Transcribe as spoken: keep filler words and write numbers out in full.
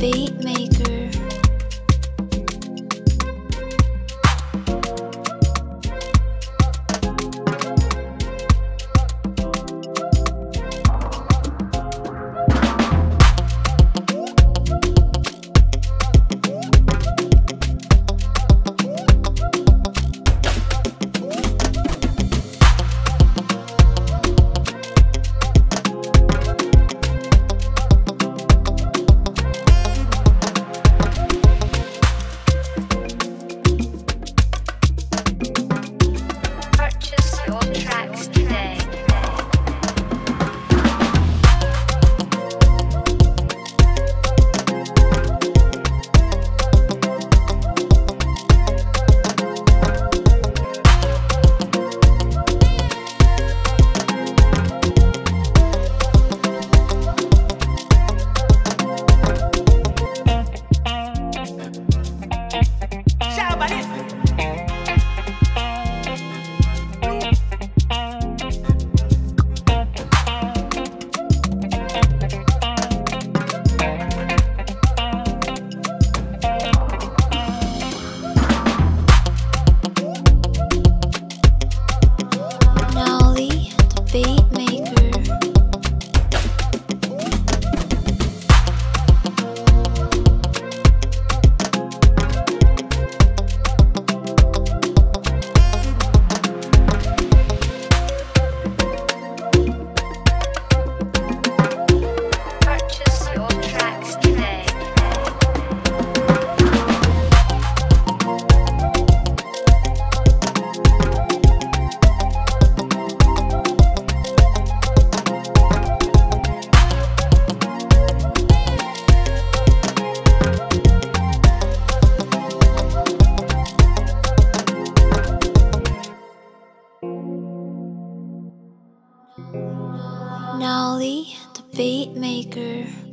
beat maker. NOLI, the beat maker. NOLI, the beat maker.